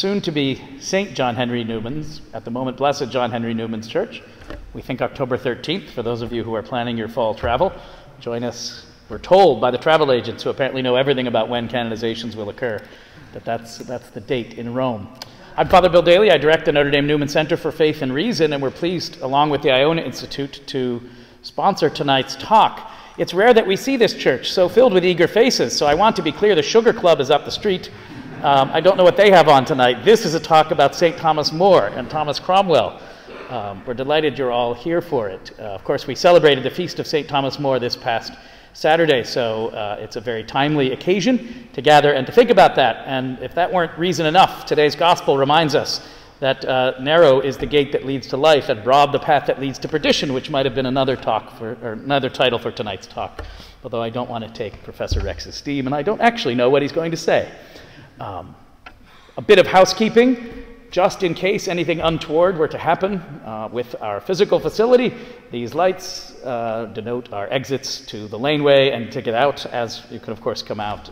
soon to be St. John Henry Newman's, at the moment Blessed John Henry Newman's church. We think October 13th, for those of you who are planning your fall travel. Join us. We're told by the travel agents, who apparently know everything about when canonizations will occur, that that's the date in Rome. I'm Father Bill Daly. I direct the Notre Dame Newman Center for Faith and Reason, and we're pleased, along with the Iona Institute, to sponsor tonight's talk. It's rare that we see this church so filled with eager faces, so I want to be clear, the Sugar Club is up the street. I don't know what they have on tonight. This is a talk about St. Thomas More and Thomas Cromwell. We're delighted you're all here for it. Of course, we celebrated the feast of St. Thomas More this past Saturday, so it's a very timely occasion to gather and to think about that. And if that weren't reason enough, today's gospel reminds us that narrow is the gate that leads to life, and broad the path that leads to perdition, which might have been another talk for, or another title for tonight's talk, although I don't want to take Professor Rex's steam, and I don't actually know what he's going to say. A bit of housekeeping. Just in case anything untoward were to happen with our physical facility, these lights denote our exits to the laneway and to get out, as you can, of course, come out,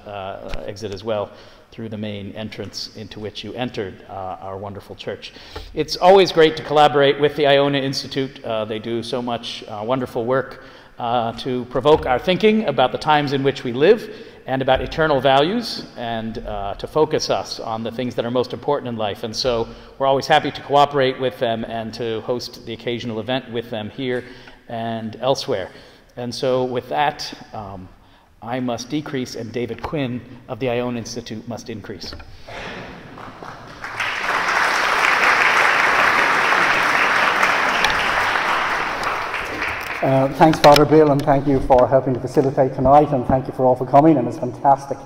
exit as well through the main entrance into which you entered our wonderful church. It's always great to collaborate with the Iona Institute. They do so much wonderful work to provoke our thinking about the times in which we live and about eternal values, and to focus us on the things that are most important in life. And so we're always happy to cooperate with them and to host the occasional event with them here and elsewhere. And so with that, I must decrease and David Quinn of the Iona Institute must increase. Thanks, Father Bill, and thank you for helping to facilitate tonight, and thank you for all for coming, and it's fantastic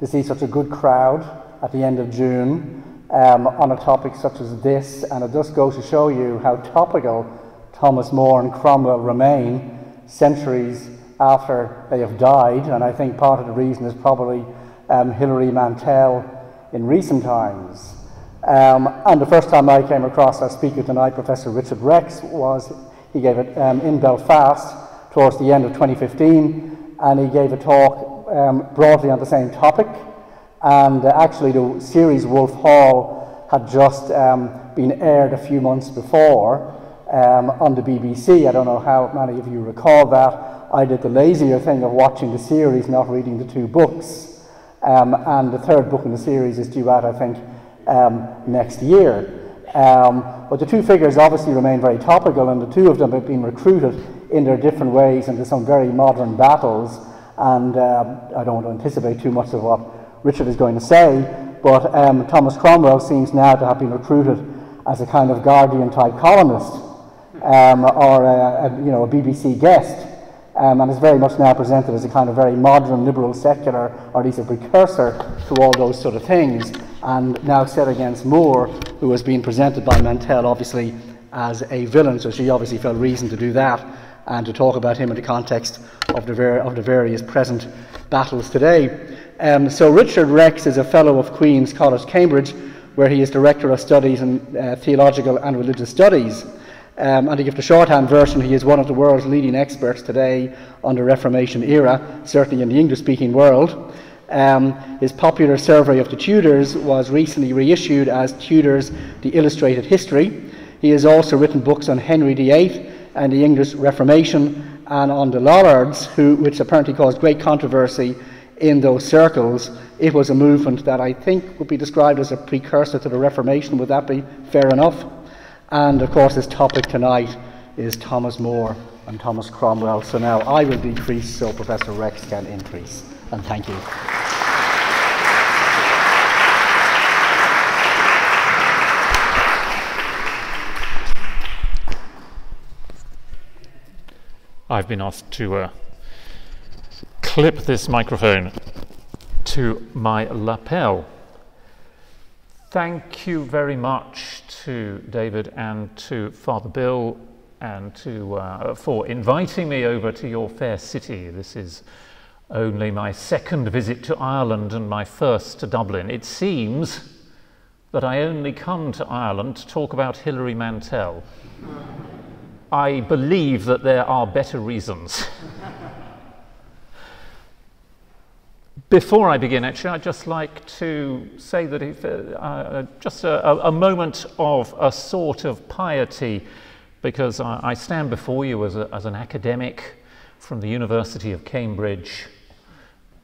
to see such a good crowd at the end of June on a topic such as this, and it just goes to show you how topical Thomas More and Cromwell remain centuries after they have died. And I think part of the reason is probably Hilary Mantel in recent times. And the first time I came across our speaker tonight, Professor Richard Rex, was he gave it in Belfast towards the end of 2015, and he gave a talk broadly on the same topic. And actually the series Wolf Hall had just been aired a few months before on the BBC. I don't know how many of you recall that. I did the lazier thing of watching the series, not reading the two books. And the third book in the series is due out, I think, next year. But the two figures obviously remain very topical, and the two of them have been recruited in their different ways into some very modern battles. And I don't anticipate too much of what Richard is going to say, but Thomas Cromwell seems now to have been recruited as a kind of Guardian-type columnist, or a BBC guest, and is very much now presented as a kind of very modern, liberal, secular, or at least a precursor to all those sort of things. And now set against More, who has been presented by Mantel, obviously, as a villain. So she obviously felt reason to do that and to talk about him in the context of the various present battles today. So Richard Rex is a fellow of Queen's College, Cambridge, where he is Director of Studies in Theological and Religious Studies. And to give the shorthand version, he is one of the world's leading experts today on the Reformation era, certainly in the English-speaking world. His popular survey of the Tudors was recently reissued as Tudors, the Illustrated History. He has also written books on Henry VIII and the English Reformation, and on the Lollards, which apparently caused great controversy in those circles. It was a movement that I think would be described as a precursor to the Reformation. Would that be fair enough? And of course his topic tonight is Thomas More and Thomas Cromwell. So now I will decrease so Professor Rex can increase. And thank you. I've been asked to clip this microphone to my lapel. Thank you very much to David and to Father Bill and to for inviting me over to your fair city. This is only my second visit to Ireland and my first to Dublin. It seems that I only come to Ireland to talk about Hilary Mantel. I believe that there are better reasons. Before I begin, actually, I'd just like to say that if, just a moment of a sort of piety, because I stand before you as an academic from the University of Cambridge,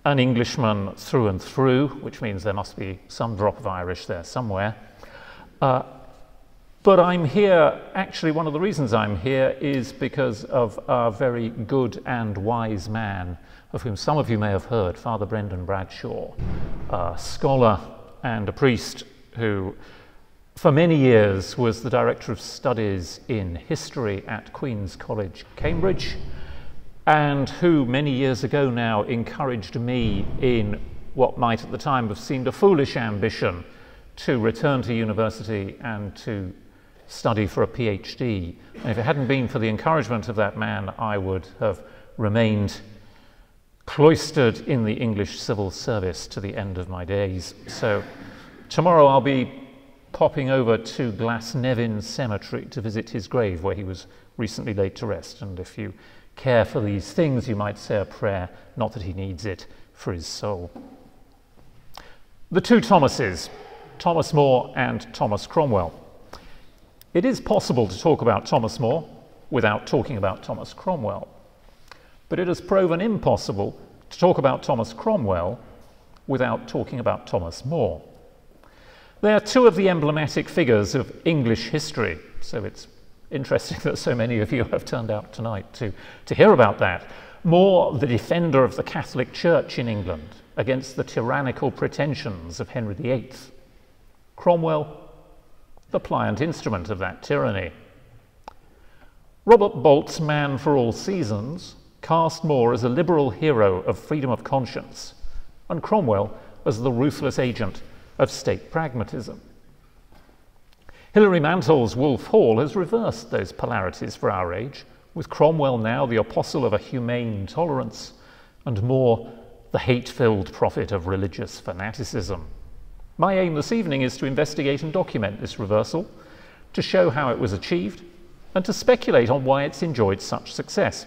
an Englishman through and through, which means there must be some drop of Irish there somewhere. But I'm here, actually one of the reasons I'm here is because of a very good and wise man, of whom some of you may have heard, Father Brendan Bradshaw, a scholar and a priest who for many years was the Director of Studies in History at Queen's College, Cambridge, and who many years ago now encouraged me in what might at the time have seemed a foolish ambition to return to university and to study for a PhD. And if it hadn't been for the encouragement of that man, I would have remained cloistered in the English civil service to the end of my days. So tomorrow I'll be popping over to Glasnevin Cemetery to visit his grave where he was recently laid to rest. And if you care for these things, you might say a prayer, not that he needs it, for his soul. The two Thomases, Thomas More and Thomas Cromwell. It is possible to talk about Thomas More without talking about Thomas Cromwell. But it has proven impossible to talk about Thomas Cromwell without talking about Thomas More. They are two of the emblematic figures of English history, so it's interesting that so many of you have turned out tonight to hear about that. More, the defender of the Catholic Church in England against the tyrannical pretensions of Henry VIII. Cromwell, the pliant instrument of that tyranny. Robert Bolt's Man for All Seasons cast More as a liberal hero of freedom of conscience, and Cromwell as the ruthless agent of state pragmatism. Hilary Mantel's Wolf Hall has reversed those polarities for our age, with Cromwell now the apostle of a humane tolerance, and More the hate-filled prophet of religious fanaticism. My aim this evening is to investigate and document this reversal, to show how it was achieved, and to speculate on why it's enjoyed such success.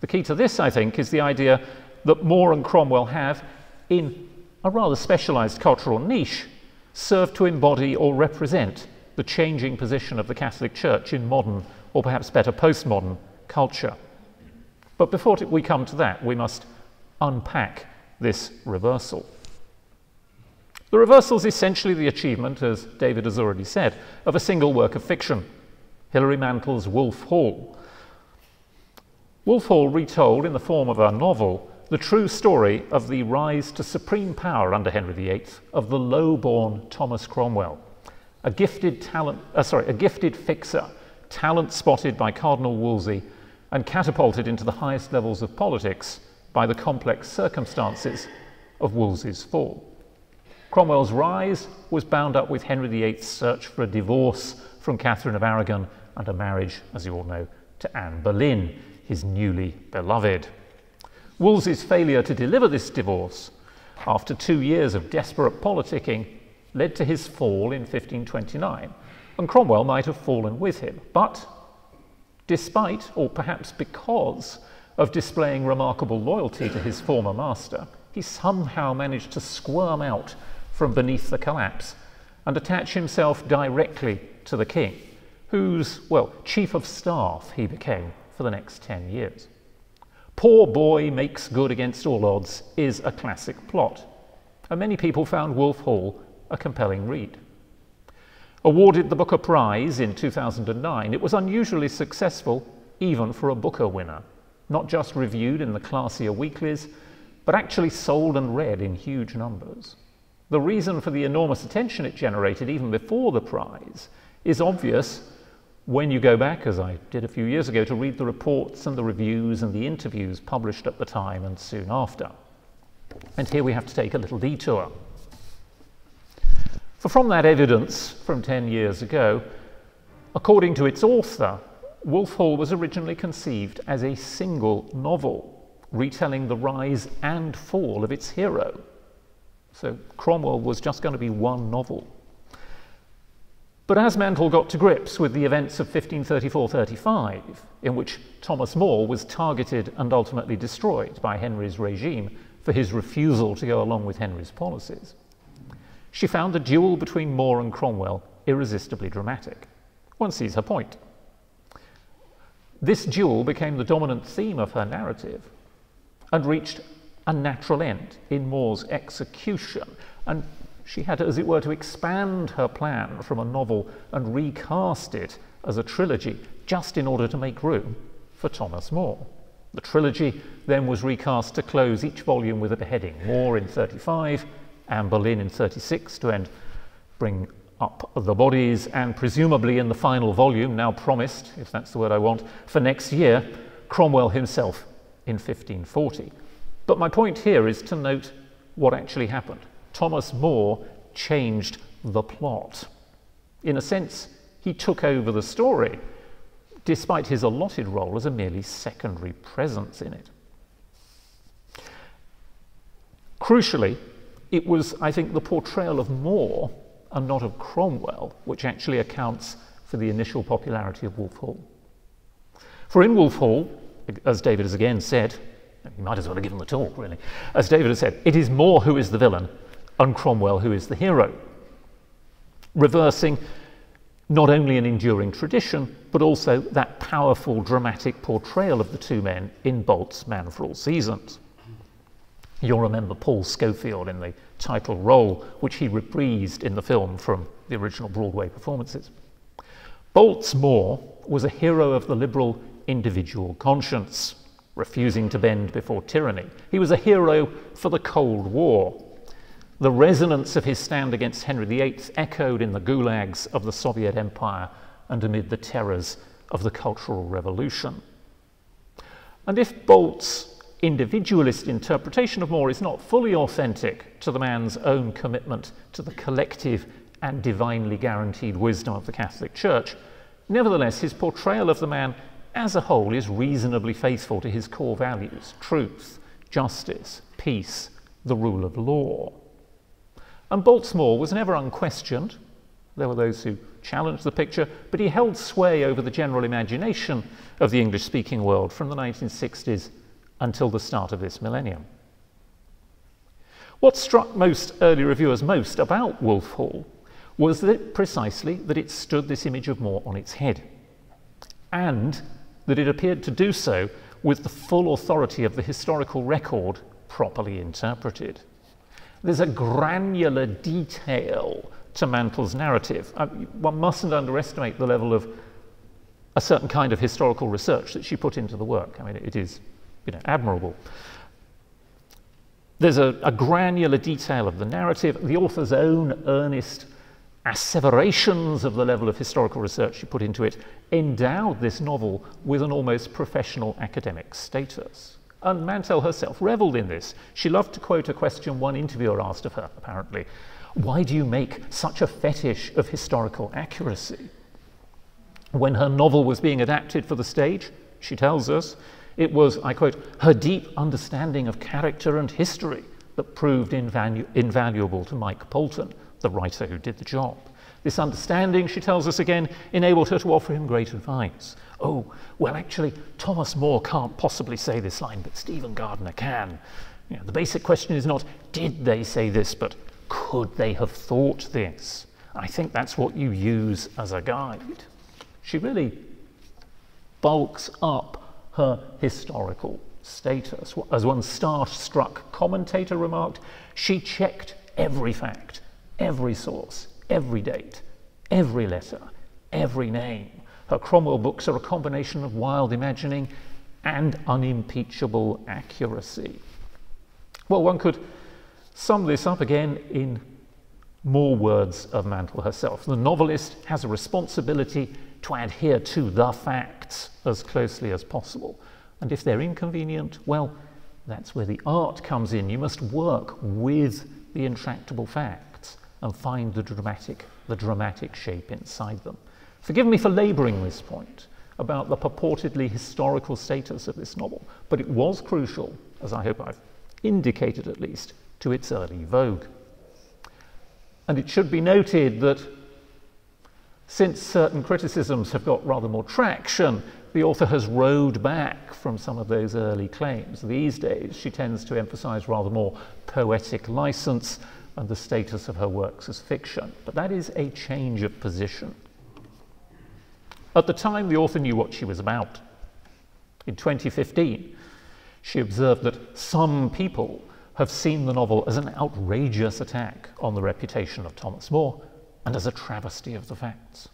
The key to this, I think, is the idea that More and Cromwell have, in a rather specialised cultural niche, served to embody or represent the changing position of the Catholic Church in modern, or perhaps better, postmodern culture. But before we come to that, we must unpack this reversal. The reversal is essentially the achievement, as David has already said, of a single work of fiction, Hilary Mantel's Wolf Hall. Wolf Hall retold, in the form of a novel, the true story of the rise to supreme power under Henry VIII of the low-born Thomas Cromwell, a gifted fixer, talent spotted by Cardinal Wolsey and catapulted into the highest levels of politics by the complex circumstances of Wolsey's fall. Cromwell's rise was bound up with Henry VIII's search for a divorce from Catherine of Aragon and a marriage, as you all know, to Anne Boleyn, his newly beloved. Wolsey's failure to deliver this divorce, after 2 years of desperate politicking, led to his fall in 1529, and Cromwell might have fallen with him. But despite, or perhaps because, of displaying remarkable loyalty to his former master, he somehow managed to squirm out from beneath the collapse and attach himself directly to the king, whose, well, chief of staff he became for the next 10 years. Poor boy makes good against all odds is a classic plot, and many people found Wolf Hall a compelling read. Awarded the Booker Prize in 2009, it was unusually successful even for a Booker winner, not just reviewed in the classier weeklies, but actually sold and read in huge numbers. The reason for the enormous attention it generated even before the prize is obvious when you go back, as I did a few years ago, to read the reports and the reviews and the interviews published at the time and soon after. And here we have to take a little detour. For from that evidence from 10 years ago, according to its author, Wolf Hall was originally conceived as a single novel, retelling the rise and fall of its hero. So Cromwell was just going to be one novel. But as Mantel got to grips with the events of 1534-35, in which Thomas More was targeted and ultimately destroyed by Henry's regime for his refusal to go along with Henry's policies, she found the duel between More and Cromwell irresistibly dramatic. One sees her point. This duel became the dominant theme of her narrative and reached a natural end in More's execution, and she had, as it were, to expand her plan from a novel and recast it as a trilogy just in order to make room for Thomas More. The trilogy then was recast to close each volume with a beheading. More in 35, Anne Boleyn in 36 to end, bring up the bodies, and presumably in the final volume, now promised, if that's the word I want, for next year, Cromwell himself in 1540. But my point here is to note what actually happened. Thomas More changed the plot. In a sense, he took over the story, despite his allotted role as a merely secondary presence in it. Crucially, it was, I think, the portrayal of More and not of Cromwell which actually accounts for the initial popularity of Wolf Hall. For in Wolf Hall, as David has again said, you might as well have given the talk really, as David has said, it is More who is the villain and Cromwell who is the hero, reversing not only an enduring tradition, but also that powerful dramatic portrayal of the two men in Bolt's Man for All Seasons. You'll remember Paul Schofield in the title role, which he reprised in the film from the original Broadway performances. Bolt's More was a hero of the liberal individual conscience, refusing to bend before tyranny. He was a hero for the Cold War. The resonance of his stand against Henry VIII echoed in the gulags of the Soviet Empire and amid the terrors of the Cultural Revolution. And if Bolt's individualist interpretation of More is not fully authentic to the man's own commitment to the collective and divinely guaranteed wisdom of the Catholic Church, nevertheless his portrayal of the man as a whole is reasonably faithful to his core values: truth, justice, peace, the rule of law. And Bolt's More was never unquestioned. There were those who challenged the picture, but he held sway over the general imagination of the English-speaking world from the 1960s until the start of this millennium. What struck most early reviewers most about Wolf Hall was that precisely that it stood this image of More on its head, and that it appeared to do so with the full authority of the historical record properly interpreted. There's a granular detail to Mantel's narrative. One mustn't underestimate the level of a certain kind of historical research that she put into the work. I mean, it is, admirable. There's a granular detail of the narrative, the author's own earnest asseverations of the level of historical research she put into it endowed this novel with an almost professional academic status. And Mantel herself revelled in this. She loved to quote a question one interviewer asked of her, apparently. Why do you make such a fetish of historical accuracy? When her novel was being adapted for the stage, she tells us, it was, I quote, her deep understanding of character and history that proved invaluable to Mike Polton, the writer who did the job. This understanding, she tells us again, enabled her to offer him great advice. Oh, well, actually, Thomas More can't possibly say this line, but Stephen Gardiner can. You know, the basic question is not, did they say this, but could they have thought this? I think that's what you use as a guide. She really bulks up her historical status. As one star-struck commentator remarked, she checked every fact, every source, every date, every letter, every name. Her Cromwell books are a combination of wild imagining and unimpeachable accuracy. Well, one could sum this up again in more words of Mantel herself. The novelist has a responsibility to adhere to the facts as closely as possible. And if they're inconvenient, well, that's where the art comes in. You must work with the intractable facts and find the dramatic shape inside them. Forgive me for labouring this point about the purportedly historical status of this novel, but it was crucial, as I hope I've indicated at least, to its early vogue. And it should be noted that since certain criticisms have got rather more traction, the author has rowed back from some of those early claims. These days, she tends to emphasize rather more poetic license and the status of her works as fiction. But that is a change of position. At the time, the author knew what she was about. In 2015, she observed that some people have seen the novel as an outrageous attack on the reputation of Thomas More and as a travesty of the facts.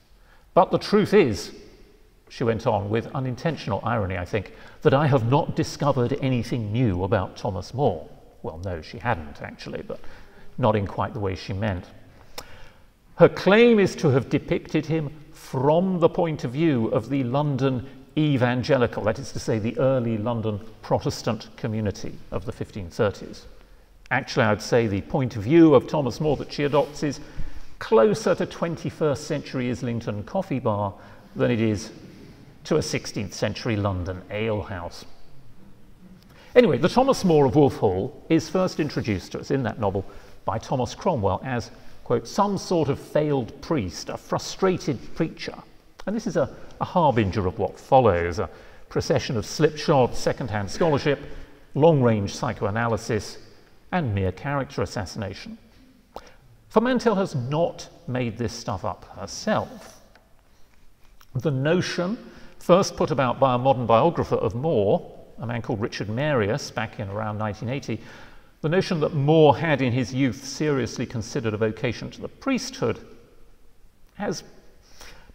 But the truth is, she went on with unintentional irony, I think, that I have not discovered anything new about Thomas More. Well, no, she hadn't actually, but not in quite the way she meant. Her claim is to have depicted him from the point of view of the London evangelical, that is to say, the early London Protestant community of the 1530s. Actually, I'd say the point of view of Thomas More that she adopts is closer to 21st century Islington coffee bar than it is to a 16th century London alehouse. Anyway, the Thomas More of Wolf Hall is first introduced to us in that novel by Thomas Cromwell as, quote, some sort of failed priest, a frustrated preacher. And this is a harbinger of what follows, a procession of slipshod second-hand scholarship, long-range psychoanalysis, and mere character assassination. For Mantel has not made this stuff up herself. The notion, first put about by a modern biographer of More, a man called Richard Marius, back in around 1980, the notion that More had in his youth seriously considered a vocation to the priesthood has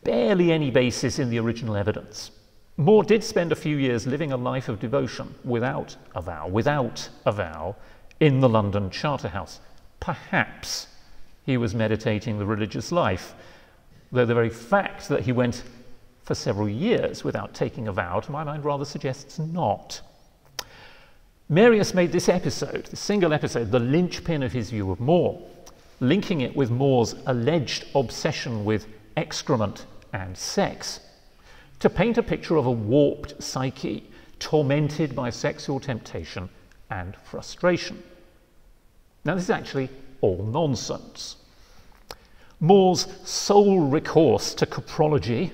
barely any basis in the original evidence. More did spend a few years living a life of devotion without a vow, in the London Charterhouse. Perhaps he was meditating the religious life, though the very fact that he went for several years without taking a vow, to my mind, rather suggests not. Marius made this episode, this single episode, the linchpin of his view of More, linking it with More's alleged obsession with excrement and sex, to paint a picture of a warped psyche tormented by sexual temptation and frustration. Now, this is actually all nonsense. More's sole recourse to coprology,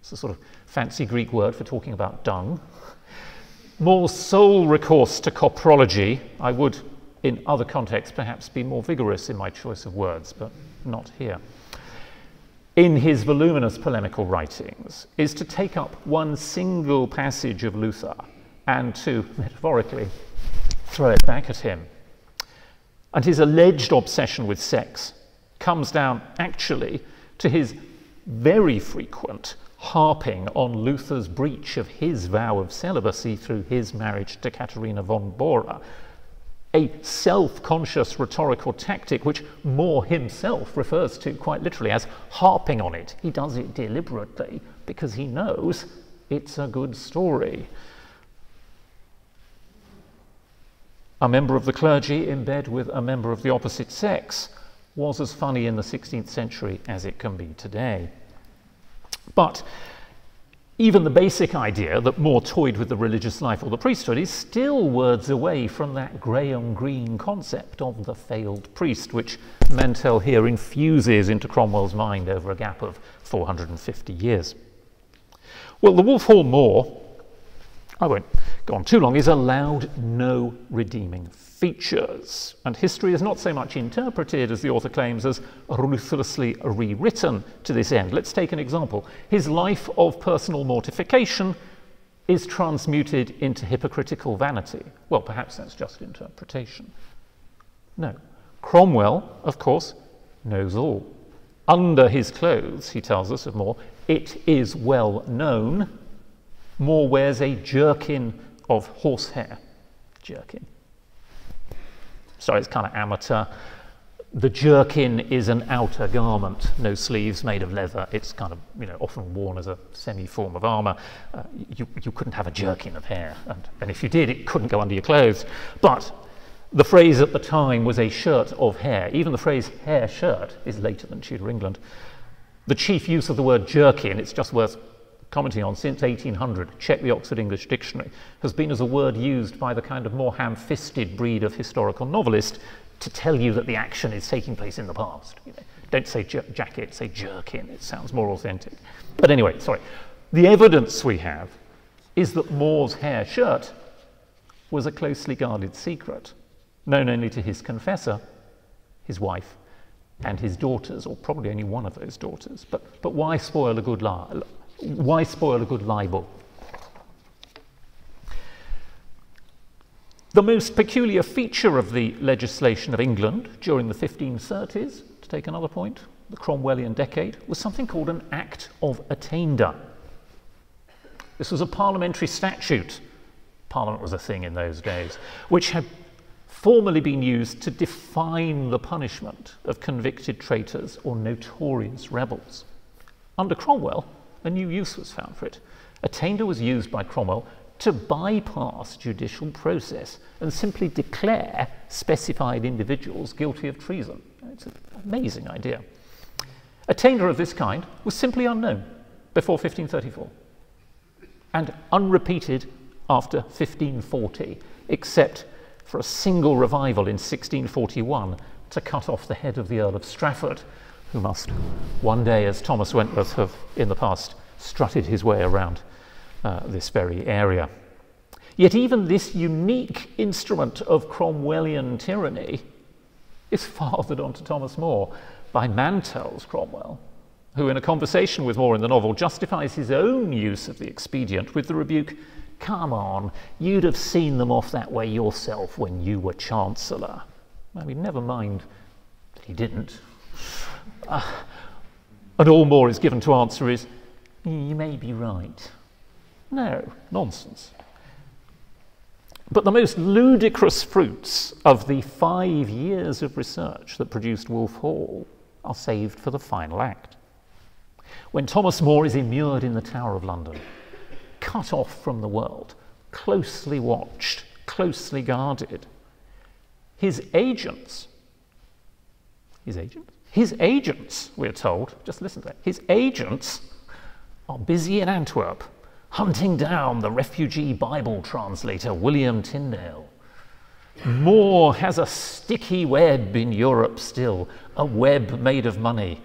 it's a sort of fancy Greek word for talking about dung, More's sole recourse to coprology, I would in other contexts perhaps be more vigorous in my choice of words, but not here, in his voluminous polemical writings, is to take up one single passage of Luther and to, metaphorically, throw it back at him. And his alleged obsession with sex comes down, actually, to his very frequent harping on Luther's breach of his vow of celibacy through his marriage to Caterina von Bora, a self-conscious rhetorical tactic which More himself refers to quite literally as harping on it. He does it deliberately because he knows it's a good story. A member of the clergy in bed with a member of the opposite sex was as funny in the 16th century as it can be today. But even the basic idea that More toyed with the religious life or the priesthood is still words away from that grey on green concept of the failed priest, which Mantel here infuses into Cromwell's mind over a gap of 450 years. Well, the Wolf Hall More, I won't go on too long, is allowed no redeeming features, and history is not so much interpreted, as the author claims, as ruthlessly rewritten to this end. Let's take an example. His life of personal mortification is transmuted into hypocritical vanity. Well, perhaps that's just interpretation. No. Cromwell, of course, knows all. Under his clothes, he tells us of More, it is well known, More wears a jerkin of horsehair. Jerkin. Sorry, it's kind of amateur. The jerkin is an outer garment, no sleeves, made of leather. It's kind of, you know, often worn as a semi-form of armour. You couldn't have a jerkin of hair, and if you did, it couldn't go under your clothes. But the phrase at the time was a shirt of hair. Even the phrase hair shirt is later than Tudor England. The chief use of the word jerkin, it's just worth commenting on, since 1800, check the Oxford English Dictionary, has been as a word used by the kind of more ham-fisted breed of historical novelist to tell you that the action is taking place in the past. You know, don't say jacket, say jerkin, it sounds more authentic. But anyway, sorry. The evidence we have is that More's hair shirt was a closely guarded secret, known only to his confessor, his wife, and his daughters, or probably only one of those daughters. But why spoil a good lie? Why spoil a good libel? The most peculiar feature of the legislation of England during the 1530s, to take another point, the Cromwellian decade, was something called an Act of Attainder. This was a parliamentary statute. Parliament was a thing in those days, which had formerly been used to define the punishment of convicted traitors or notorious rebels. Under Cromwell, a new use was found for it. Attainder was used by Cromwell to bypass judicial process and simply declare specified individuals guilty of treason. It's an amazing idea. Attainder of this kind was simply unknown before 1534 and unrepeated after 1540, except for a single revival in 1641 to cut off the head of the Earl of Strafford, who must one day, as Thomas Wentworth have in the past, strutted his way around this very area. Yet even this unique instrument of Cromwellian tyranny is fathered on to Thomas More by Mantel's Cromwell, who in a conversation with More in the novel justifies his own use of the expedient with the rebuke, "Come on, you'd have seen them off that way yourself when you were Chancellor." I mean, never mind that he didn't. And all More is given to answer is, "You may be right." No, nonsense. But the most ludicrous fruits of the 5 years of research that produced Wolf Hall are saved for the final act, when Thomas More is immured in the Tower of London, cut off from the world, closely watched, closely guarded. His agents, we're told, just listen to that, his agents are busy in Antwerp hunting down the refugee Bible translator William Tyndale. More has a sticky web in Europe still, a web made of money,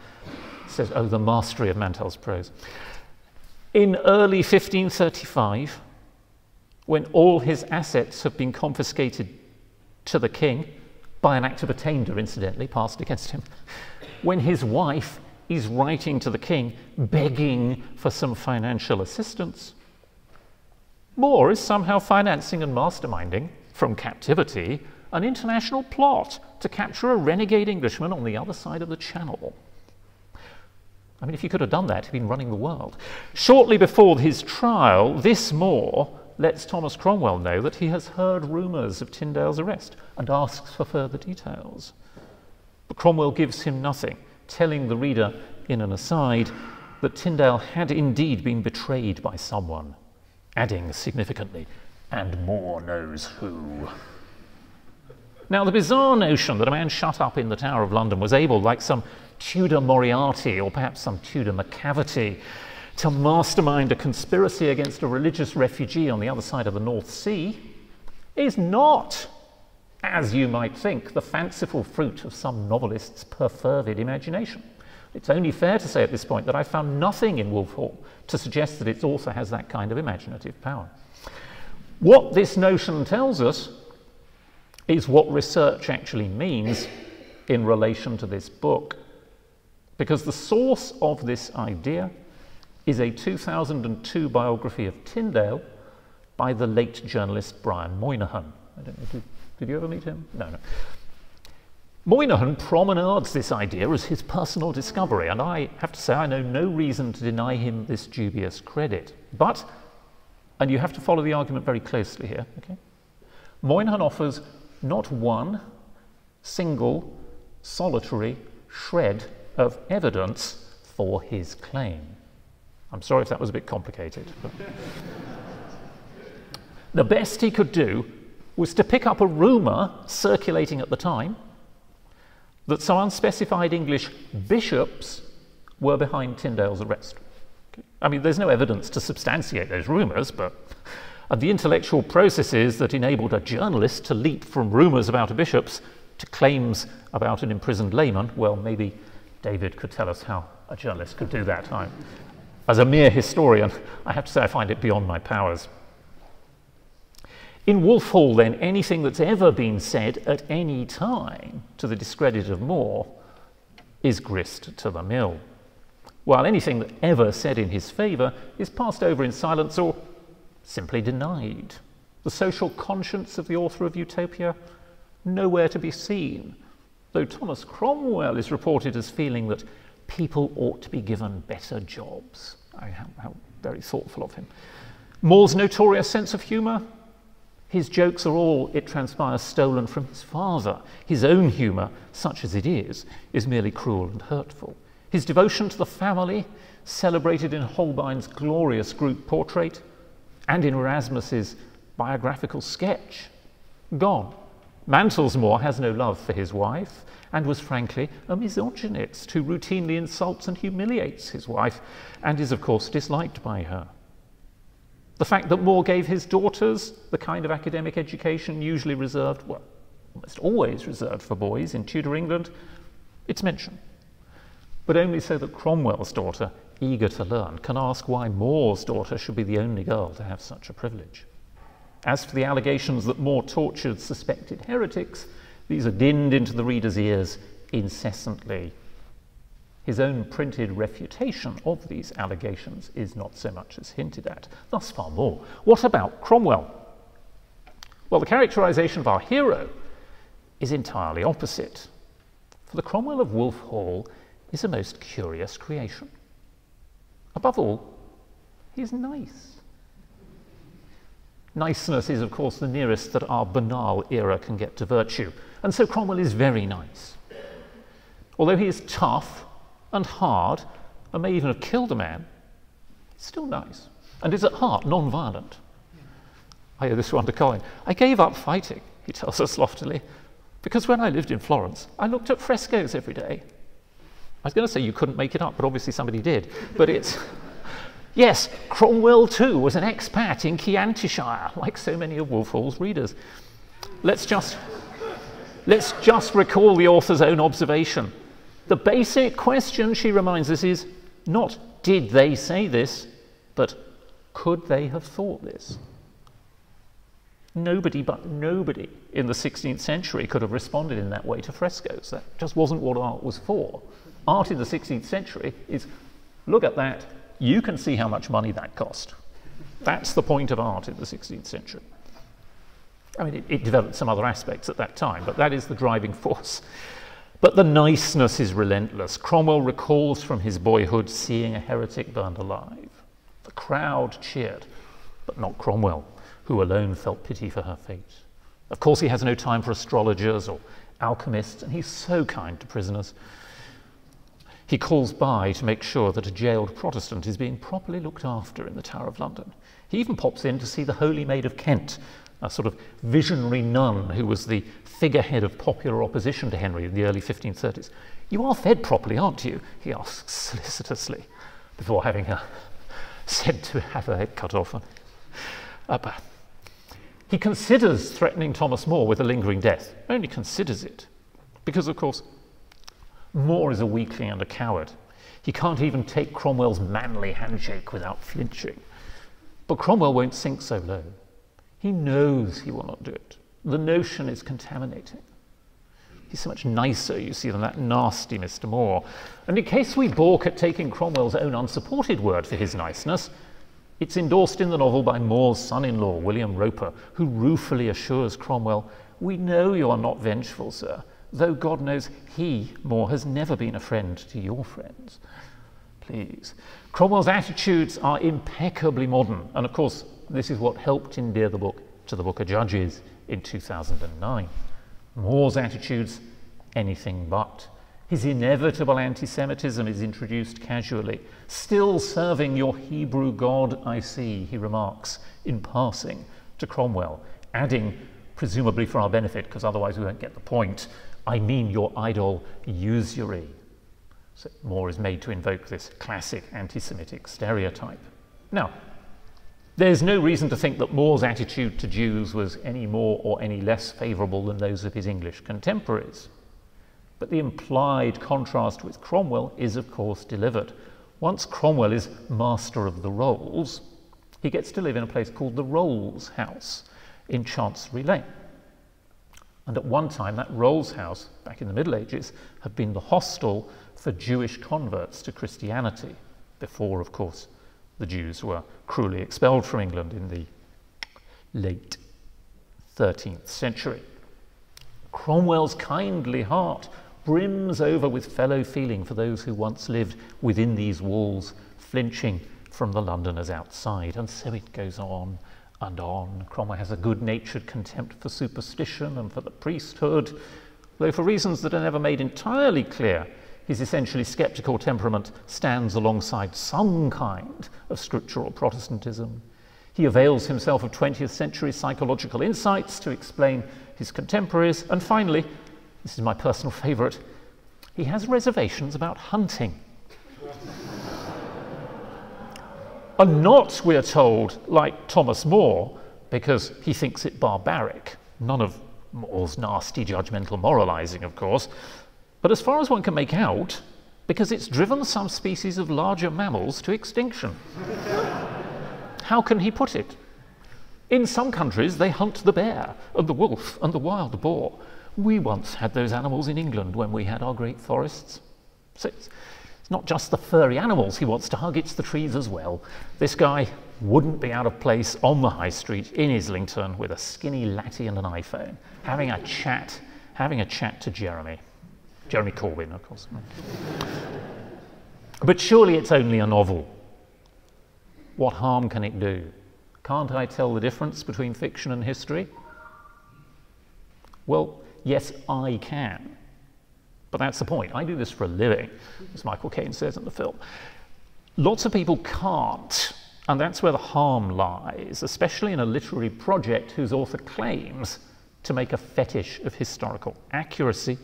says, oh, the mastery of Mantel's prose. In early 1535, when all his assets have been confiscated to the king, by an act of attainder, incidentally, passed against him, when his wife is writing to the king begging for some financial assistance, More is somehow financing and masterminding from captivity an international plot to capture a renegade Englishman on the other side of the Channel. I mean, if he could have done that, he'd been running the world. Shortly before his trial, this More lets Thomas Cromwell know that he has heard rumours of Tyndale's arrest and asks for further details. But Cromwell gives him nothing, telling the reader in an aside that Tyndale had indeed been betrayed by someone, adding significantly, "and More knows who." Now, the bizarre notion that a man shut up in the Tower of London was able, like some Tudor Moriarty, or perhaps some Tudor McCavity, to mastermind a conspiracy against a religious refugee on the other side of the North Sea is not, as you might think, the fanciful fruit of some novelist's perfervid imagination. It's only fair to say at this point that I found nothing in Wolf Hall to suggest that its author has that kind of imaginative power. What this notion tells us is what research actually means in relation to this book, because the source of this idea is a 2002 biography of Tyndale by the late journalist Brian Moynihan. I don't know, did you ever meet him? No, no. Moynihan promenades this idea as his personal discovery, and I have to say I know no reason to deny him this dubious credit. But, and you have to follow the argument very closely here, okay? Moynihan offers not one single solitary shred of evidence for his claim. I'm sorry if that was a bit complicated. But the best he could do was to pick up a rumour circulating at the time that some unspecified English bishops were behind Tyndale's arrest. Okay. I mean, there's no evidence to substantiate those rumours, but and the intellectual processes that enabled a journalist to leap from rumours about a bishop's to claims about an imprisoned layman, well, maybe David could tell us how a journalist could do that. As a mere historian, I have to say I find it beyond my powers. In Wolf Hall, then, anything that's ever been said at any time to the discredit of More is grist to the mill, while anything that ever said in his favour is passed over in silence or simply denied. The social conscience of the author of Utopia, nowhere to be seen, though Thomas Cromwell is reported as feeling that people ought to be given better jobs. How very thoughtful of him. More's notorious sense of humour? His jokes are all, it transpires, stolen from his father. His own humour, such as it is merely cruel and hurtful. His devotion to the family, celebrated in Holbein's glorious group portrait and in Erasmus's biographical sketch, gone. Mantlesmore has no love for his wife and was frankly a misogynist who routinely insults and humiliates his wife and is, of course, disliked by her. The fact that More gave his daughters the kind of academic education usually reserved, well, almost always reserved for boys in Tudor England, it's mentioned. But only so that Cromwell's daughter, eager to learn, can ask why More's daughter should be the only girl to have such a privilege. As for the allegations that More tortured suspected heretics, these are dinned into the reader's ears incessantly. His own printed refutation of these allegations is not so much as hinted at. Thus far More. What about Cromwell? Well, the characterisation of our hero is entirely opposite. For the Cromwell of Wolf Hall is a most curious creation. Above all, he is nice. Niceness is, of course, the nearest that our banal era can get to virtue, and so Cromwell is very nice. Although he is tough and hard, and may even have killed a man, he's still nice, and is at heart non-violent. I owe this one to Colin. I gave up fighting, he tells us loftily, because when I lived in Florence, I looked at frescoes every day. I was going to say you couldn't make it up, but obviously somebody did, but it's... Yes, Cromwell, too, was an expat in Chiantishire, like so many of Wolf Hall's readers. Let's just recall the author's own observation. The basic question, she reminds us, is not, did they say this, but could they have thought this? Nobody but nobody in the 16th century could have responded in that way to frescoes. That just wasn't what art was for. Art in the 16th century is, look at that, you can see how much money that cost. That's the point of art in the 16th century. I mean, it developed some other aspects at that time, but that is the driving force. But the niceness is relentless. Cromwell recalls from his boyhood seeing a heretic burned alive. The crowd cheered, but not Cromwell, who alone felt pity for her fate. Of course, he has no time for astrologers or alchemists, and he's so kind to prisoners. He calls by to make sure that a jailed Protestant is being properly looked after in the Tower of London. He even pops in to see the Holy Maid of Kent, a sort of visionary nun who was the figurehead of popular opposition to Henry in the early 1530s. "You are fed properly, aren't you?" he asks solicitously, before having her said to have her head cut off. He considers threatening Thomas More with a lingering death. Only considers it, because, of course, More is a weakling and a coward. He can't even take Cromwell's manly handshake without flinching. But Cromwell won't sink so low. He knows he will not do it. The notion is contaminating. He's so much nicer, you see, than that nasty Mr. More. And in case we balk at taking Cromwell's own unsupported word for his niceness, it's endorsed in the novel by More's son-in-law, William Roper, who ruefully assures Cromwell, "We know you are not vengeful, sir, though God knows he, More, has never been a friend to your friends. Please." Cromwell's attitudes are impeccably modern, and of course this is what helped endear the book to the Book of Judges in 2009. More's attitudes, anything but. His inevitable anti-Semitism is introduced casually. "Still serving your Hebrew God, I see," he remarks in passing to Cromwell, adding, presumably for our benefit, because otherwise we won't get the point, "I mean your idol, usury." So More is made to invoke this classic anti-Semitic stereotype. Now, there's no reason to think that More's attitude to Jews was any more or any less favourable than those of his English contemporaries. But the implied contrast with Cromwell is, of course, delivered. Once Cromwell is master of the Rolls, he gets to live in a place called the Rolls House, in Chancery Lane. And at one time, that Rolls House, back in the Middle Ages, had been the hostel for Jewish converts to Christianity, before, of course, the Jews were cruelly expelled from England in the late 13th century. Cromwell's kindly heart brims over with fellow feeling for those who once lived within these walls, flinching from the Londoners outside. And so it goes on and on. Cromwell has a good-natured contempt for superstition and for the priesthood, though for reasons that are never made entirely clear, his essentially sceptical temperament stands alongside some kind of scriptural Protestantism. He avails himself of 20th century psychological insights to explain his contemporaries. And finally, this is my personal favorite, he has reservations about hunting. And not, we are told, like Thomas More, because he thinks it barbaric. None of More's nasty judgmental moralizing, of course, but as far as one can make out, because it's driven some species of larger mammals to extinction. How can he put it? In some countries, they hunt the bear and the wolf and the wild boar. We once had those animals in England when we had our great forests. So it's not just the furry animals he wants to hug, it's the trees as well. This guy wouldn't be out of place on the high street in Islington with a skinny latte and an iPhone, having a chat to Jeremy Corbyn, of course. But surely it's only a novel. What harm can it do? Can't I tell the difference between fiction and history? Well, yes, I can. But that's the point. I do this for a living, as Michael Caine says in the film. Lots of people can't, and that's where the harm lies, especially in a literary project whose author claims to make a fetish of historical accuracy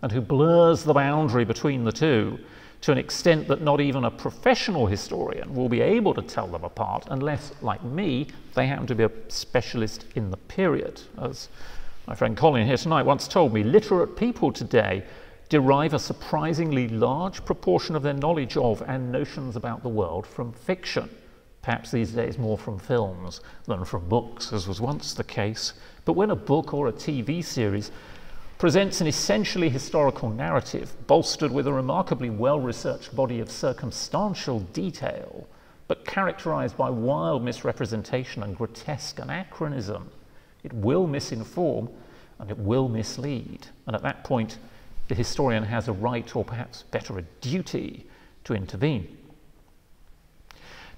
and who blurs the boundary between the two to an extent that not even a professional historian will be able to tell them apart unless, like me, they happen to be a specialist in the period. As my friend Colin here tonight once told me, literate people today derive a surprisingly large proportion of their knowledge of and notions about the world from fiction, perhaps these days more from films than from books, as was once the case. But when a book or a TV series presents an essentially historical narrative, bolstered with a remarkably well-researched body of circumstantial detail, but characterized by wild misrepresentation and grotesque anachronism, it will misinform and it will mislead. And at that point, the historian has a right, or perhaps better, a duty, to intervene.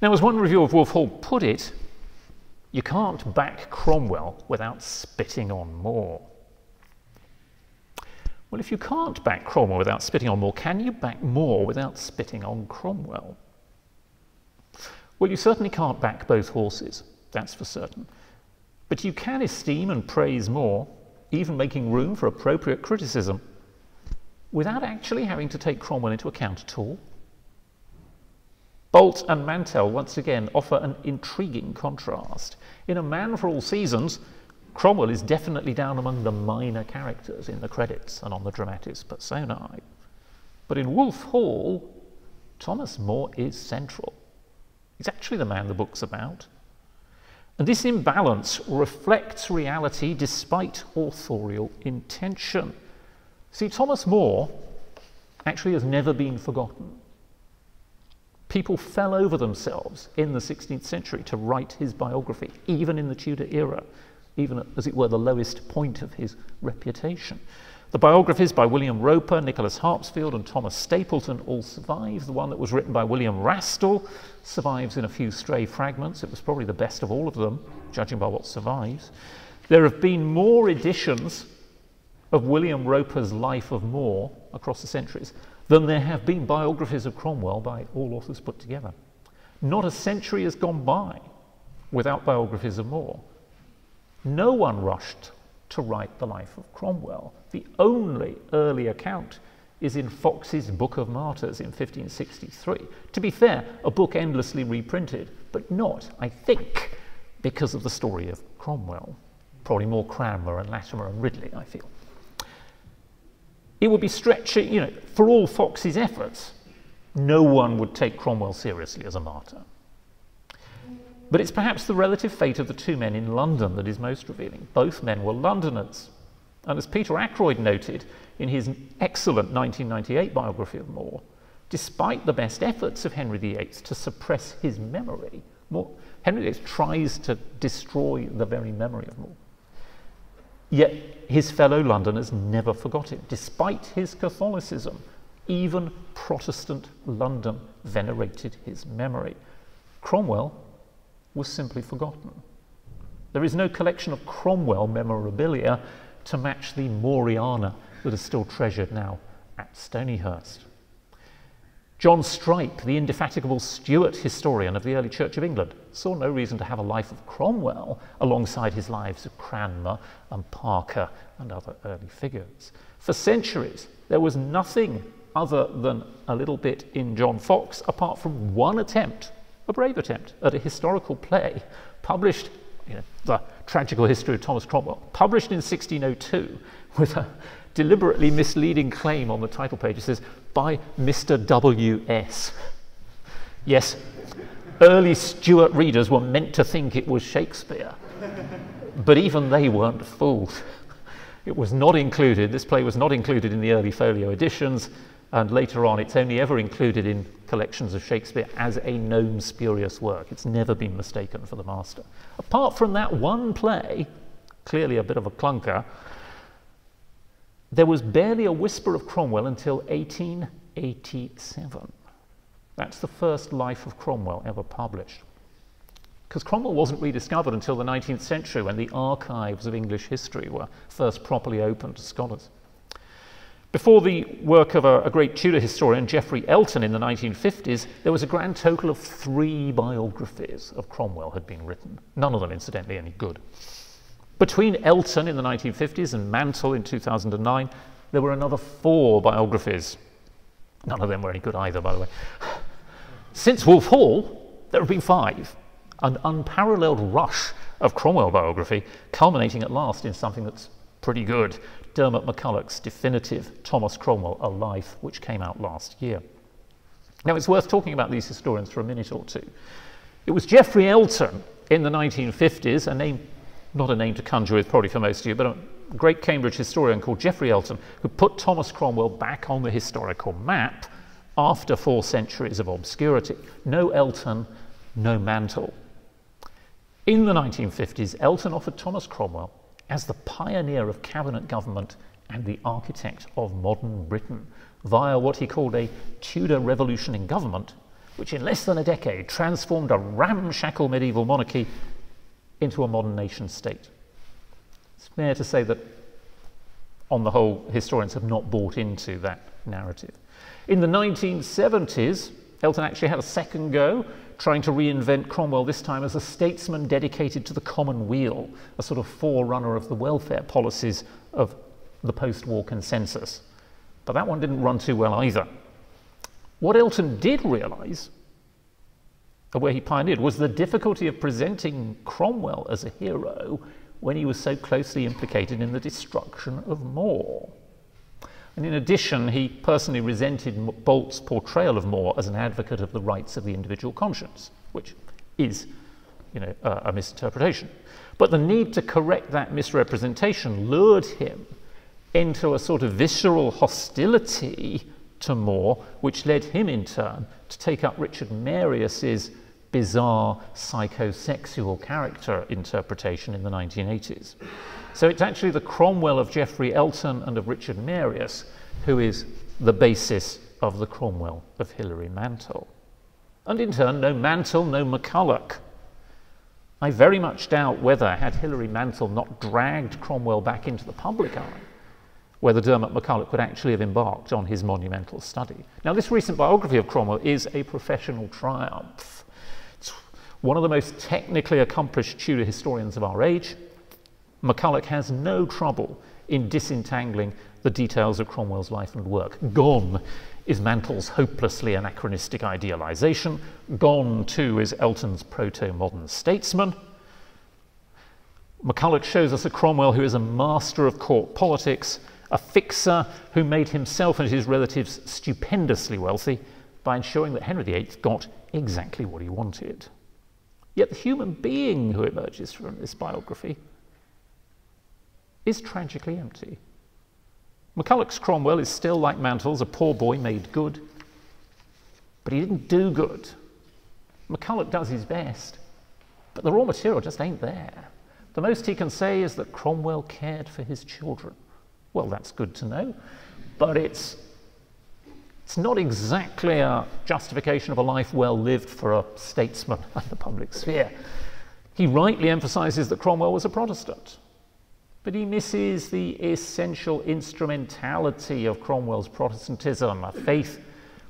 Now, as one review of Wolf Hall put it, you can't back Cromwell without spitting on More. Well, if you can't back Cromwell without spitting on More, can you back More without spitting on Cromwell? Well, you certainly can't back both horses, that's for certain. But you can esteem and praise More, even making room for appropriate criticism, without actually having to take Cromwell into account at all. Bolt and Mantel once again offer an intriguing contrast. In A Man for All Seasons, Cromwell is definitely down among the minor characters in the credits and on the dramatis personae. But in Wolf Hall, Thomas More is central. He's actually the man the book's about. And this imbalance reflects reality despite authorial intention. See, Thomas More actually has never been forgotten. People fell over themselves in the 16th century to write his biography, even in the Tudor era, even at, as it were, the lowest point of his reputation. The biographies by William Roper, Nicholas Harpsfield, and Thomas Stapleton all survive. The one that was written by William Rastall survives in a few stray fragments. It was probably the best of all of them, judging by what survives. There have been more editions of William Roper's Life of More across the centuries than there have been biographies of Cromwell by all authors put together. Not a century has gone by without biographies of More. No one rushed to write the life of Cromwell. The only early account is in Fox's Book of Martyrs in 1563. To be fair, a book endlessly reprinted, but not, I think, because of the story of Cromwell. Probably more Cranmer and Latimer and Ridley, I feel. It would be stretching, you know, for all Fox's efforts, no one would take Cromwell seriously as a martyr. But it's perhaps the relative fate of the two men in London that is most revealing. Both men were Londoners. And as Peter Ackroyd noted in his excellent 1998 biography of More, despite the best efforts of Henry VIII to suppress his memory, Henry VIII tries to destroy the very memory of More. Yet his fellow Londoners never forgot him. Despite his Catholicism, even Protestant London venerated his memory. Cromwell was simply forgotten. There is no collection of Cromwell memorabilia to match the Moriana that are still treasured now at Stonyhurst. John Strype, the indefatigable Stuart historian of the early Church of England, saw no reason to have a life of Cromwell alongside his lives of Cranmer and Parker and other early figures. For centuries, there was nothing other than a little bit in John Fox, apart from one attempt, a brave attempt, at a historical play published, The Tragical History of Thomas Cromwell, published in 1602 with a deliberately misleading claim on the title page. It says, by Mr. W.S. Yes, early Stuart readers were meant to think it was Shakespeare, but even they weren't fooled. It was not included, this play was not included in the early folio editions, and later on it's only ever included in collections of Shakespeare as a known spurious work. It's never been mistaken for the master. Apart from that one play, clearly a bit of a clunker, there was barely a whisper of Cromwell until 1887. That's the first life of Cromwell ever published. Because Cromwell wasn't rediscovered until the 19th century, when the archives of English history were first properly open to scholars. Before the work of a great Tudor historian, Geoffrey Elton, in the 1950s, there was a grand total of 3 biographies of Cromwell had been written. None of them, incidentally, any good. Between Elton in the 1950s and Mantel in 2009, there were another 4 biographies. None of them were any good either, by the way. Since Wolf Hall, there have been 5. An unparalleled rush of Cromwell biography, culminating at last in something that's pretty good, Dermot McCulloch's definitive Thomas Cromwell, A Life, which came out last year. Now, it's worth talking about these historians for a minute or two. It was Geoffrey Elton in the 1950s, a name, not a name to conjure with probably for most of you, but a great Cambridge historian called Geoffrey Elton, who put Thomas Cromwell back on the historical map after 4 centuries of obscurity. No Elton, no Mantel. In the 1950s, Elton offered Thomas Cromwell as the pioneer of cabinet government and the architect of modern Britain via what he called a Tudor revolution in government, which in less than a decade transformed a ramshackle medieval monarchy into a modern nation state. It's fair to say that, on the whole, historians have not bought into that narrative. In the 1970s, Elton actually had a second go, trying to reinvent Cromwell, this time as a statesman dedicated to the common weal, a sort of forerunner of the welfare policies of the post-war consensus. But that one didn't run too well either. What Elton did realise, and where he pioneered, was the difficulty of presenting Cromwell as a hero when he was so closely implicated in the destruction of More. And in addition, he personally resented Bolt's portrayal of More as an advocate of the rights of the individual conscience, which is, a misinterpretation. But the need to correct that misrepresentation lured him into a sort of visceral hostility to More, which led him, in turn, to take up Richard Marius's bizarre psychosexual character interpretation in the 1980s. So it's actually the Cromwell of Geoffrey Elton and of Richard Marius who is the basis of the Cromwell of Hilary Mantel. And in turn, no Mantel, no McCulloch. I very much doubt whether, had Hilary Mantel not dragged Cromwell back into the public eye, whether Dermot McCulloch would actually have embarked on his monumental study. Now, this recent biography of Cromwell is a professional triumph. It's one of the most technically accomplished Tudor historians of our age. McCulloch has no trouble in disentangling the details of Cromwell's life and work. Gone is Mantel's hopelessly anachronistic idealization. Gone, too, is Elton's proto-modern statesman. McCulloch shows us a Cromwell who is a master of court politics, a fixer who made himself and his relatives stupendously wealthy by ensuring that Henry VIII got exactly what he wanted. Yet the human being who emerges from this biography is tragically empty. McCulloch's Cromwell is still, like Mantel's, a poor boy made good. But he didn't do good. McCulloch does his best, but the raw material just ain't there. The most he can say is that Cromwell cared for his children. Well, that's good to know, but it's not exactly a justification of a life well lived for a statesman in the public sphere. He rightly emphasizes that Cromwell was a Protestant, but he misses the essential instrumentality of Cromwell's Protestantism, a faith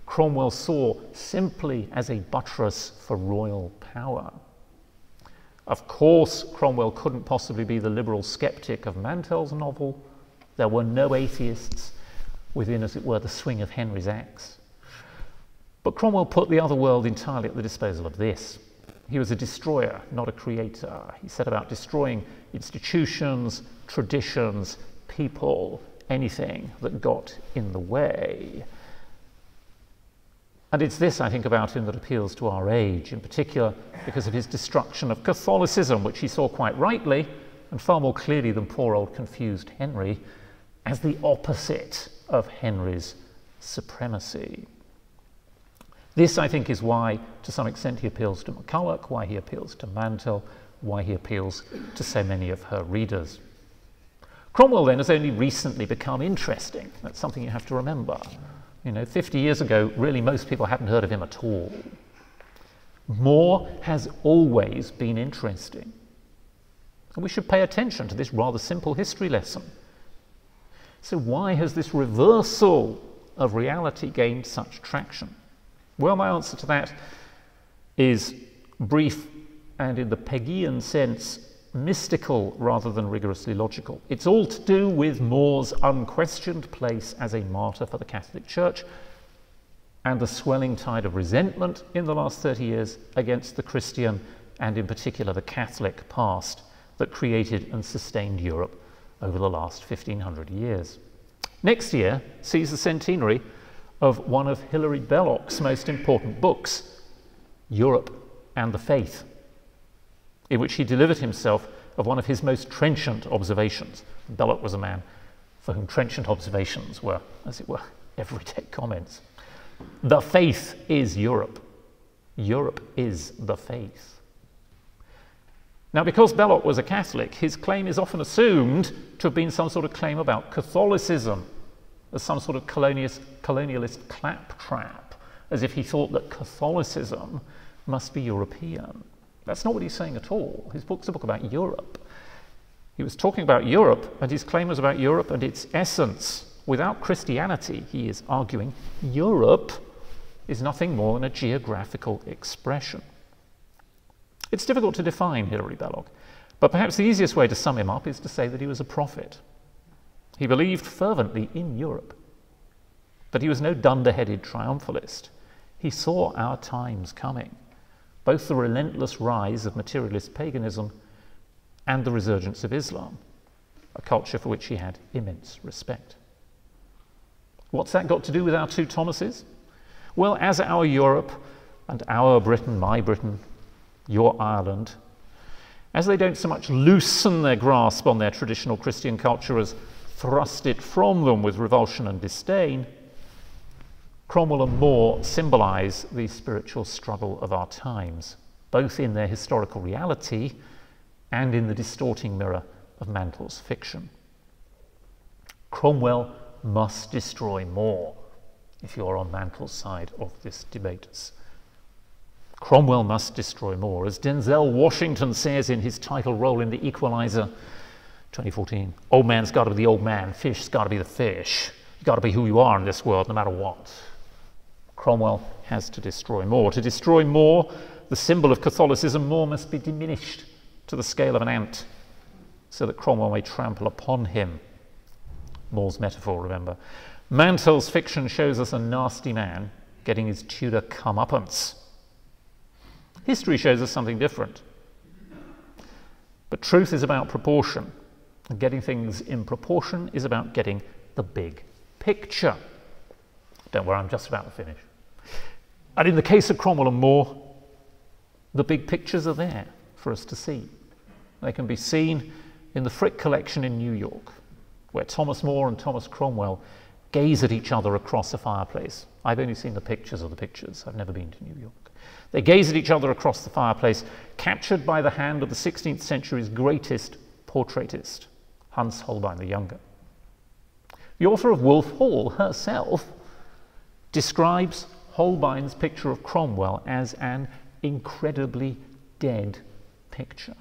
Cromwell saw simply as a buttress for royal power. Of course, Cromwell couldn't possibly be the liberal skeptic of Mantel's novel. There were no atheists within, as it were, the swing of Henry's axe. But Cromwell put the other world entirely at the disposal of this. He was a destroyer, not a creator. He set about destroying institutions, traditions, people, anything that got in the way. And it's this, I think, about him that appeals to our age, in particular because of his destruction of Catholicism, which he saw quite rightly, and far more clearly than poor old confused Henry, as the opposite of Henry's supremacy. This, I think, is why, to some extent, he appeals to McCulloch, why he appeals to Mantel, why he appeals to so many of her readers. Cromwell, then, has only recently become interesting. That's something you have to remember. You know, 50 years ago, really, most people hadn't heard of him at all. More has always been interesting. And we should pay attention to this rather simple history lesson. So why has this reversal of reality gained such traction? Well, my answer to that is brief and, in the Peggian sense, mystical rather than rigorously logical. It's all to do with More's unquestioned place as a martyr for the Catholic Church and the swelling tide of resentment in the last 30 years against the Christian and in particular the Catholic past that created and sustained Europe over the last 1500 years. Next year sees the centenary of one of Hilary Belloc's most important books, Europe and the Faith, in which he delivered himself of one of his most trenchant observations. Belloc was a man for whom trenchant observations were, as it were, everyday comments. The faith is Europe. Europe is the faith. Now, because Belloc was a Catholic, his claim is often assumed to have been some sort of claim about Catholicism, as some sort of colonialist claptrap, as if he thought that Catholicism must be European. That's not what he's saying at all. His book's a book about Europe. He was talking about Europe, and his claim was about Europe and its essence. Without Christianity, he is arguing, Europe is nothing more than a geographical expression. It's difficult to define Hilary Belloc, but perhaps the easiest way to sum him up is to say that he was a prophet. He believed fervently in Europe, but he was no dunderheaded triumphalist. He saw our times coming. Both the relentless rise of materialist paganism and the resurgence of Islam, a culture for which he had immense respect. What's that got to do with our two Thomases? Well, as our Europe and our Britain, my Britain, your Ireland, as they don't so much loosen their grasp on their traditional Christian culture as thrust it from them with revulsion and disdain, Cromwell and More symbolize the spiritual struggle of our times, both in their historical reality and in the distorting mirror of Mantel's fiction. Cromwell must destroy More, if you're on Mantel's side of this debate. Cromwell must destroy More. As Denzel Washington says in his title role in The Equalizer 2014, old man's got to be the old man, fish's got to be the fish. You've got to be who you are in this world, no matter what. Cromwell has to destroy More. To destroy More, the symbol of Catholicism, More must be diminished to the scale of an ant so that Cromwell may trample upon him. More's metaphor, remember. Mantel's fiction shows us a nasty man getting his Tudor comeuppance. History shows us something different. But truth is about proportion, and getting things in proportion is about getting the big picture. Don't worry, I'm just about to finish. And in the case of Cromwell and More, The big pictures are there for us to see. They can be seen in the Frick collection in New York, where Thomas More and Thomas Cromwell gaze at each other across a fireplace. I've only seen the pictures of the pictures. I've never been to New York. They gaze at each other across the fireplace, captured by the hand of the 16th century's greatest portraitist, Hans Holbein the Younger. The author of Wolf Hall herself describes Holbein's picture of Cromwell as an incredibly dead picture.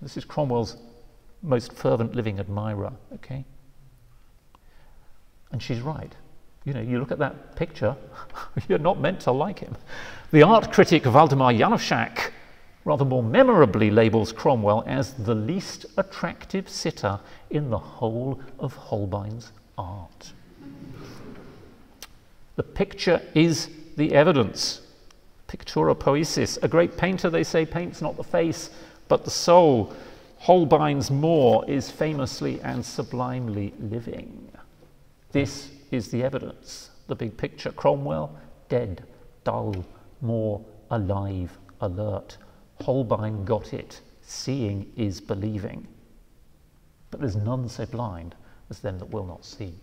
This is Cromwell's most fervent living admirer, okay? And she's right. You know, you look at that picture, you're not meant to like him. The art critic Waldemar Januszak rather more memorably labels Cromwell as the least attractive sitter in the whole of Holbein's art. The picture is the evidence. Pictura poesis. A great painter, they say, paints not the face, but the soul. Holbein's More is famously and sublimely living. This is the evidence, the big picture. Cromwell, dead, dull, More, alive, alert. Holbein got it. Seeing is believing. But there's none so blind as them that will not see.